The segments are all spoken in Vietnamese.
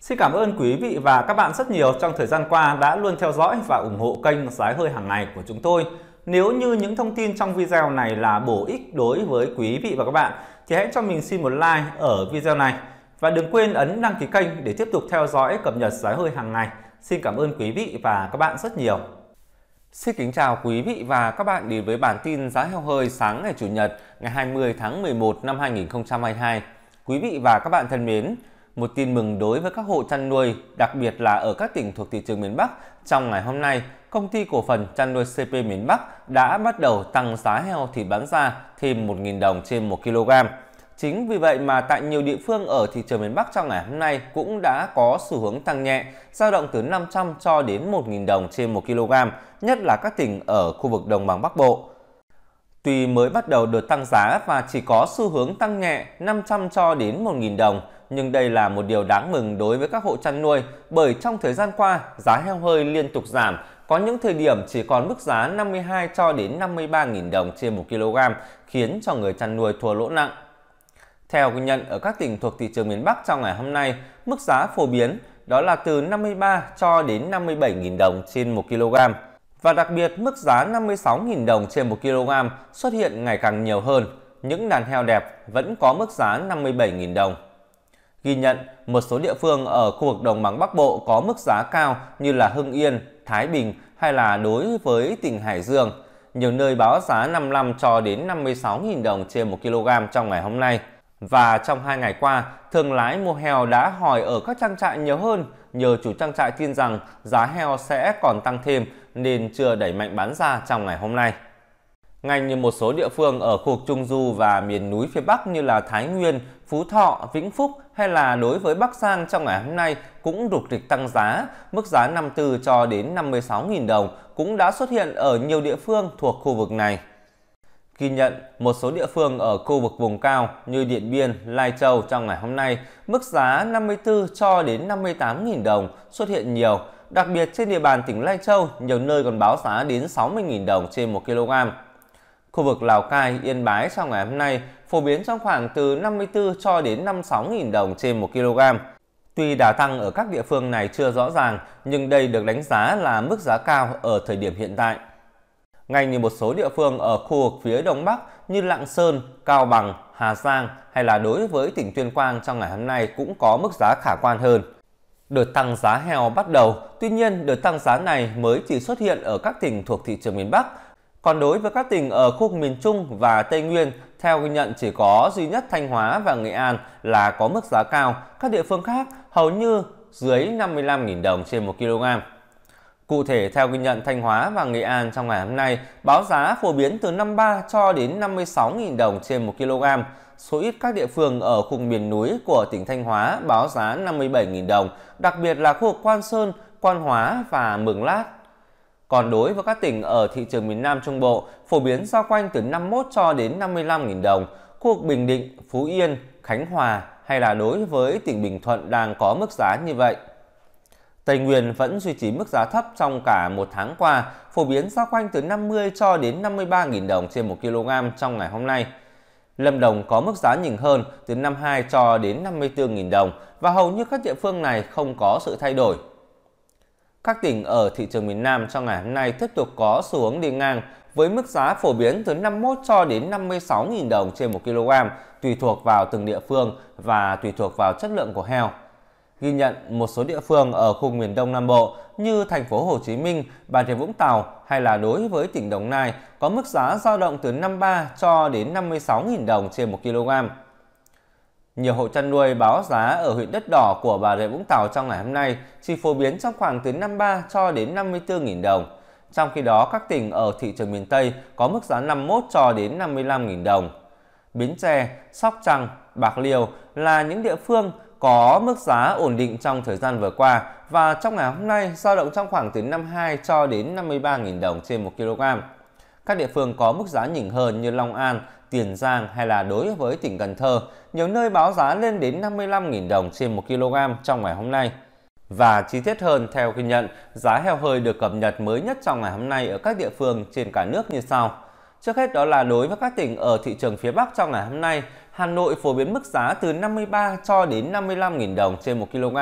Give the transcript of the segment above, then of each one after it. Xin cảm ơn quý vị và các bạn rất nhiều trong thời gian qua đã luôn theo dõi và ủng hộ kênh Giá Hơi Hàng Ngày của chúng tôi. Nếu như những thông tin trong video này là bổ ích đối với quý vị và các bạn thì hãy cho mình xin một like ở video này. Và đừng quên ấn đăng ký kênh để tiếp tục theo dõi cập nhật Giá Hơi Hàng Ngày. Xin cảm ơn quý vị và các bạn rất nhiều. Xin kính chào quý vị và các bạn đến với bản tin Giá Heo Hơi sáng ngày Chủ nhật ngày 20 tháng 11 năm 2022. Quý vị và các bạn thân mến, một tin mừng đối với các hộ chăn nuôi, đặc biệt là ở các tỉnh thuộc thị trường miền Bắc. Trong ngày hôm nay, công ty cổ phần chăn nuôi CP miền Bắc đã bắt đầu tăng giá heo thịt bán ra thêm 1.000 đồng trên 1 kg. Chính vì vậy mà tại nhiều địa phương ở thị trường miền Bắc trong ngày hôm nay cũng đã có xu hướng tăng nhẹ, dao động từ 500 cho đến 1.000 đồng trên 1 kg, nhất là các tỉnh ở khu vực đồng bằng Bắc Bộ. Tuy mới bắt đầu đợt tăng giá và chỉ có xu hướng tăng nhẹ 500 cho đến 1.000 đồng, nhưng đây là một điều đáng mừng đối với các hộ chăn nuôi, bởi trong thời gian qua, giá heo hơi liên tục giảm, có những thời điểm chỉ còn mức giá 52 cho đến 53.000 đồng trên 1 kg, khiến cho người chăn nuôi thua lỗ nặng. Theo ghi nhận ở các tỉnh thuộc thị trường miền Bắc trong ngày hôm nay, mức giá phổ biến đó là từ 53 cho đến 57.000 đồng trên 1 kg. Và đặc biệt mức giá 56.000 đồng trên 1 kg xuất hiện ngày càng nhiều hơn. Những đàn heo đẹp vẫn có mức giá 57.000 đồng. Ghi nhận một số địa phương ở khu vực đồng bằng Bắc Bộ có mức giá cao như là Hưng Yên, Thái Bình hay là đối với tỉnh Hải Dương. Nhiều nơi báo giá 55 cho đến 56.000 đồng trên 1 kg trong ngày hôm nay. Và trong 2 ngày qua, thương lái mua heo đã hỏi ở các trang trại nhiều hơn. Nhiều chủ trang trại tin rằng giá heo sẽ còn tăng thêm nên chưa đẩy mạnh bán ra trong ngày hôm nay. Ngành như một số địa phương ở khu vực Trung Du và miền núi phía Bắc như là Thái Nguyên, Phú Thọ, Vĩnh Phúc hay là đối với Bắc Giang trong ngày hôm nay cũng rục rịch tăng giá. Mức giá 54 cho đến 56.000 đồng cũng đã xuất hiện ở nhiều địa phương thuộc khu vực này. Ghi nhận một số địa phương ở khu vực vùng cao như Điện Biên, Lai Châu trong ngày hôm nay, mức giá 54 cho đến 58.000 đồng xuất hiện nhiều. Đặc biệt trên địa bàn tỉnh Lai Châu, nhiều nơi còn báo giá đến 60.000 đồng trên 1 kg. Khu vực Lào Cai, Yên Bái trong ngày hôm nay phổ biến trong khoảng từ 54 cho đến 56.000 đồng trên 1 kg. Tuy đà tăng ở các địa phương này chưa rõ ràng, nhưng đây được đánh giá là mức giá cao ở thời điểm hiện tại. Ngay như một số địa phương ở khu vực phía Đông Bắc như Lạng Sơn, Cao Bằng, Hà Giang hay là đối với tỉnh Tuyên Quang trong ngày hôm nay cũng có mức giá khả quan hơn. Đợt tăng giá heo bắt đầu, tuy nhiên đợt tăng giá này mới chỉ xuất hiện ở các tỉnh thuộc thị trường miền Bắc. Còn đối với các tỉnh ở khu vực miền Trung và Tây Nguyên, theo ghi nhận chỉ có duy nhất Thanh Hóa và Nghệ An là có mức giá cao, các địa phương khác hầu như dưới 55.000 đồng trên 1 kg. Cụ thể, theo ghi nhận Thanh Hóa và Nghệ An trong ngày hôm nay, báo giá phổ biến từ 53 cho đến 56.000 đồng trên 1 kg. Số ít các địa phương ở khu miền núi của tỉnh Thanh Hóa báo giá 57.000 đồng, đặc biệt là khu vực Quan Sơn, Quan Hóa và Mường Lát. Còn đối với các tỉnh ở thị trường miền Nam Trung Bộ, phổ biến dao quanh từ 51 cho đến 55.000 đồng. Khu vực Bình Định, Phú Yên, Khánh Hòa hay là đối với tỉnh Bình Thuận đang có mức giá như vậy. Tây Nguyên vẫn duy trì mức giá thấp trong cả một tháng qua, phổ biến dao quanh từ 50 cho đến 53.000 đồng trên 1 kg trong ngày hôm nay. Lâm Đồng có mức giá nhỉnh hơn từ 52 cho đến 54.000 đồng và hầu như các địa phương này không có sự thay đổi. Các tỉnh ở thị trường miền Nam trong ngày hôm nay tiếp tục có xu hướng đi ngang với mức giá phổ biến từ 51 cho đến 56.000 đồng trên 1 kg, tùy thuộc vào từng địa phương và tùy thuộc vào chất lượng của heo. Ghi nhận một số địa phương ở khu miền Đông Nam Bộ như thành phố Hồ Chí Minh, Bà Rịa Vũng Tàu hay là đối với tỉnh Đồng Nai có mức giá dao động từ 53 cho đến 56.000 đồng trên 1 kg. Nhiều hộ chăn nuôi báo giá ở huyện Đất Đỏ của Bà Rịa Vũng Tàu trong ngày hôm nay chỉ phổ biến trong khoảng từ 53 cho đến 54.000 đồng. Trong khi đó, các tỉnh ở thị trường miền Tây có mức giá 51 cho đến 55.000 đồng. Bến Tre, Sóc Trăng, Bạc Liêu là những địa phương có mức giá ổn định trong thời gian vừa qua và trong ngày hôm nay dao động trong khoảng từ 52 cho đến 53.000 đồng trên 1 kg. Các địa phương có mức giá nhỉnh hơn như Long An, Tiền Giang hay là đối với tỉnh Cần Thơ, nhiều nơi báo giá lên đến 55.000 đồng trên 1 kg trong ngày hôm nay. Và chi tiết hơn theo ghi nhận, giá heo hơi được cập nhật mới nhất trong ngày hôm nay ở các địa phương trên cả nước như sau. Trước hết đó là đối với các tỉnh ở thị trường phía Bắc trong ngày hôm nay, Hà Nội phổ biến mức giá từ 53 cho đến 55.000 đồng trên 1 kg,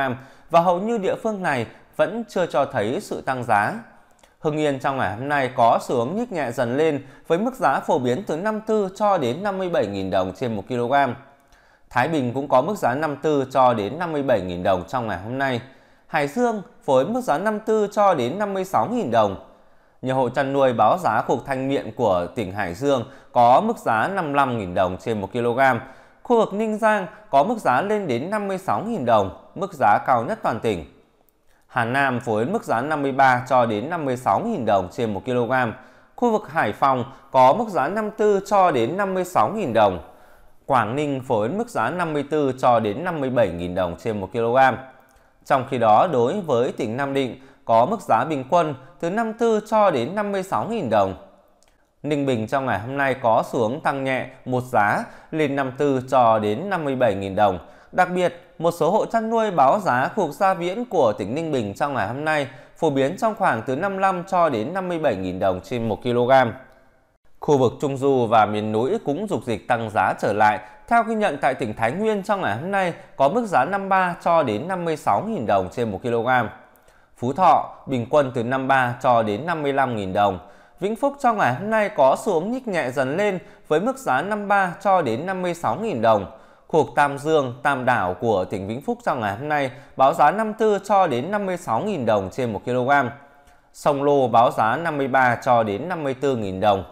và hầu như địa phương này vẫn chưa cho thấy sự tăng giá. Hưng Yên trong ngày hôm nay có xu hướng nhích nhẹ dần lên với mức giá phổ biến từ 54 cho đến 57.000 đồng trên 1 kg. Thái Bình cũng có mức giá 54 cho đến 57.000 đồng trong ngày hôm nay. Hải Dương với mức giá 54 cho đến 56.000 đồng. Nhiều hộ chăn nuôi báo giá cục Thanh Miện của tỉnh Hải Dương có mức giá 55.000 đồng trên 1 kg. Khu vực Ninh Giang có mức giá lên đến 56.000 đồng, mức giá cao nhất toàn tỉnh. Hà Nam với mức giá 53 cho đến 56.000 đồng trên 1 kg. Khu vực Hải Phòng có mức giá 54 cho đến 56.000 đồng. Quảng Ninh với mức giá 54 cho đến 57.000 đồng trên 1 kg. Trong khi đó, đối với tỉnh Nam Định có mức giá bình quân từ 54 cho đến 56.000 đồng. Ninh Bình trong ngày hôm nay có xu hướng tăng nhẹ một giá lên 54 cho đến 57.000 đồng. Đặc biệt, một số hộ chăn nuôi báo giá khu vực Gia Viễn của tỉnh Ninh Bình trong ngày hôm nay phổ biến trong khoảng từ 55 cho đến 57.000 đồng trên 1 kg. Khu vực Trung Du và miền núi cũng dục dịch tăng giá trở lại. Theo ghi nhận tại tỉnh Thái Nguyên trong ngày hôm nay có mức giá 53 cho đến 56.000 đồng trên 1 kg. Phú Thọ bình quân từ 53 cho đến 55.000 đồng. Vĩnh Phúc trong ngày hôm nay có xu hướng nhích nhẹ dần lên với mức giá 53 cho đến 56.000 đồng. Khu vực Tam Dương, Tam Đảo của tỉnh Vĩnh Phúc trong ngày hôm nay báo giá 54 cho đến 56.000 đồng trên 1 kg. Sông Lô báo giá 53 cho đến 54.000 đồng.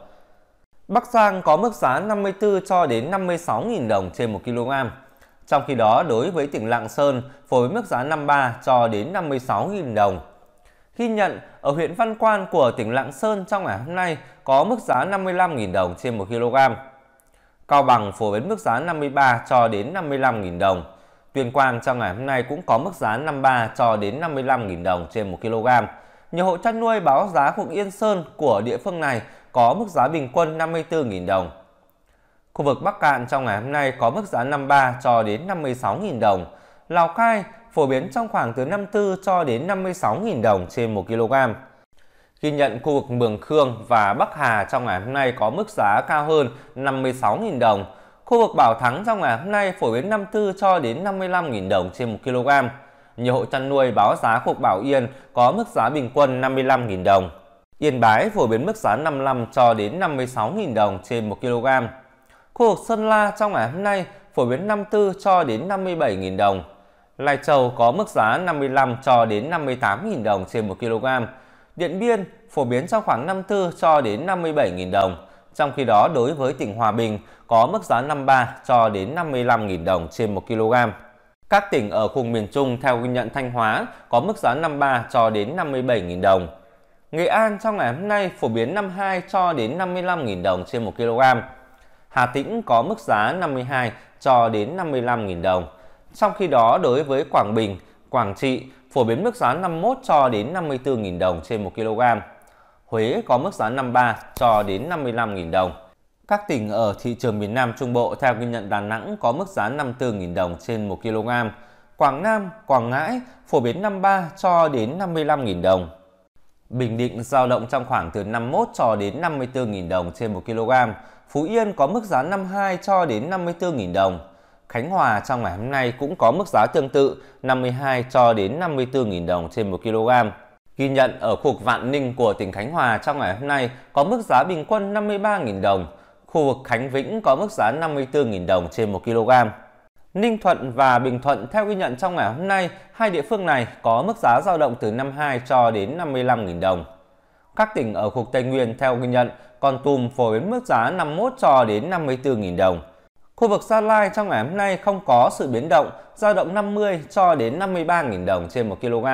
Bắc Giang có mức giá 54 cho đến 56.000 đồng trên 1 kg. Trong khi đó, đối với tỉnh Lạng Sơn, với mức giá 53 cho đến 56.000 đồng. Ghi nhận ở huyện Văn Quan của tỉnh Lạng Sơn trong ngày hôm nay có mức giá 55.000 đồng trên 1 kg. Cao Bằng phổ biến mức giá 53 cho đến 55.000 đồng. Tuyên Quang trong ngày hôm nay cũng có mức giá 53 cho đến 55.000 đồng trên 1 kg. Nhiều hộ chăn nuôi báo giá khu vực Yên Sơn của địa phương này có mức giá bình quân 54.000 đồng. Khu vực Bắc Cạn trong ngày hôm nay có mức giá 53 cho đến 56.000 đồng. Lào Cai phổ biến trong khoảng từ 54 cho đến 56.000 đồng trên 1 kg. Ghi nhận khu vực Mường Khương và Bắc Hà trong ngày hôm nay có mức giá cao hơn 56.000 đồng. Khu vực Bảo Thắng trong ngày hôm nay phổ biến 54 cho đến 55.000 đồng trên 1 kg. Nhiều hộ chăn nuôi báo giá khu vực Bảo Yên có mức giá bình quân 55.000 đồng. Yên Bái phổ biến mức giá 55 cho đến 56.000 đồng trên 1 kg. Khu vực Sơn La trong ngày hôm nay phổ biến 54 cho đến 57.000 đồng. Lai Châu có mức giá 55 cho đến 58.000 đồng trên 1 kg. Điện Biên phổ biến trong khoảng 54 cho đến 57.000 đồng. Trong khi đó, đối với tỉnh Hòa Bình có mức giá 53 cho đến 55.000 đồng trên 1 kg. Các tỉnh ở khu miền Trung theo ghi nhận Thanh Hóa có mức giá 53 cho đến 57.000 đồng. Nghệ An trong ngày hôm nay phổ biến 52 cho đến 55.000 đồng trên 1 kg. Hà Tĩnh có mức giá 52 cho đến 55.000 đồng. Trong khi đó, đối với Quảng Bình, Quảng Trị phổ biến mức giá 51 cho đến 54.000 đồng trên 1 kg. Huế có mức giá 53 cho đến 55.000 đồng. Các tỉnh ở thị trường miền Nam Trung Bộ theo ghi nhận Đà Nẵng có mức giá 54.000 đồng trên 1 kg. Quảng Nam, Quảng Ngãi phổ biến 53 cho đến 55.000 đồng. Bình Định dao động trong khoảng từ 51 cho đến 54.000 đồng trên 1 kg. Phú Yên có mức giá 52 cho đến 54.000 đồng. Khánh Hòa trong ngày hôm nay cũng có mức giá tương tự 52 cho đến 54.000 đồng trên 1 kg. Ghi nhận ở khu vực Vạn Ninh của tỉnh Khánh Hòa trong ngày hôm nay có mức giá bình quân 53.000 đồng. Khu vực Khánh Vĩnh có mức giá 54.000 đồng trên 1 kg. Ninh Thuận và Bình Thuận theo ghi nhận trong ngày hôm nay, hai địa phương này có mức giá dao động từ 52 cho đến 55.000 đồng. Các tỉnh ở khu vực Tây Nguyên theo ghi nhận Kon Tum phổ biến mức giá 51 cho đến 54.000 đồng. Khu vực Gia Lai trong ngày hôm nay không có sự biến động, dao động 50 cho đến 53.000 đồng trên 1 kg.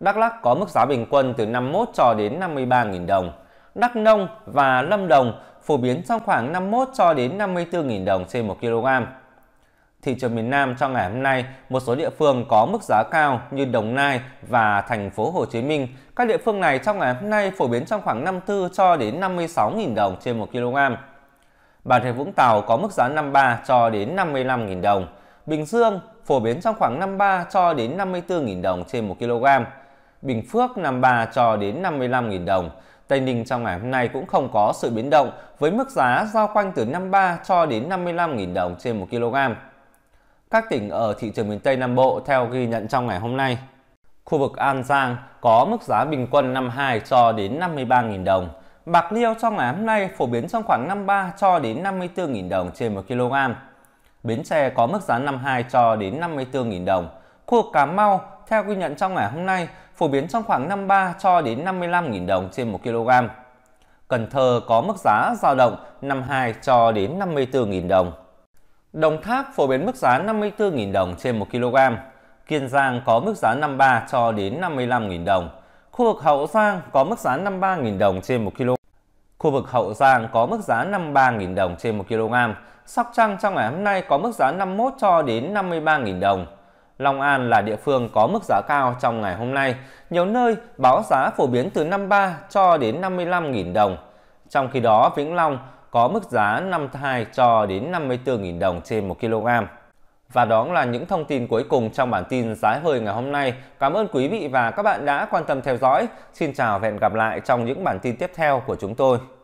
Đắk Lắk có mức giá bình quân từ 51 cho đến 53.000 đồng. Đắk Nông và Lâm Đồng phổ biến trong khoảng 51 cho đến 54.000 đồng trên 1 kg. Thị trường miền Nam trong ngày hôm nay, một số địa phương có mức giá cao như Đồng Nai và thành phố Hồ Chí Minh. Các địa phương này trong ngày hôm nay phổ biến trong khoảng 54 cho đến 56.000 đồng trên 1 kg. Bà Rịa Vũng Tàu có mức giá 53 cho đến 55.000 đồng. Bình Dương phổ biến trong khoảng 53 cho đến 54.000 đồng trên 1 kg. Bình Phước 53 cho đến 55.000 đồng. Tây Ninh trong ngày hôm nay cũng không có sự biến động với mức giá giao quanh từ 53 cho đến 55.000 đồng trên 1 kg. Các tỉnh ở thị trường miền Tây Nam Bộ theo ghi nhận trong ngày hôm nay, khu vực An Giang có mức giá bình quân 52 cho đến 53.000 đồng. Bạc Liêu trong ngày hôm nay phổ biến trong khoảng 53 cho đến 54.000 đồng trên 1 kg. Bến Tre có mức giá 52 cho đến 54.000 đồng. Khu vực Cà Mau theo ghi nhận trong ngày hôm nay phổ biến trong khoảng 53 cho đến 55.000 đồng trên 1 kg. Cần Thơ có mức giá dao động 52 cho đến 54.000 đồng. Đồng Tháp phổ biến mức giá 54.000 đồng trên 1 kg. Kiên Giang có mức giá 53 cho đến 55.000 đồng. Khu vực Hậu Giang có mức giá 53.000 đồng trên 1 kg. Khu vực Hậu Giang có mức giá 53.000 đồng trên 1 kg. Sóc Trăng trong ngày hôm nay có mức giá 51 cho đến 53.000 đồng. Long An là địa phương có mức giá cao trong ngày hôm nay. Nhiều nơi báo giá phổ biến từ 53 cho đến 55.000 đồng. Trong khi đó, Vĩnh Long có mức giá 52 cho đến 54.000 đồng trên 1 kg. Và đó là những thông tin cuối cùng trong bản tin giá hơi ngày hôm nay. Cảm ơn quý vị và các bạn đã quan tâm theo dõi. Xin chào và hẹn gặp lại trong những bản tin tiếp theo của chúng tôi.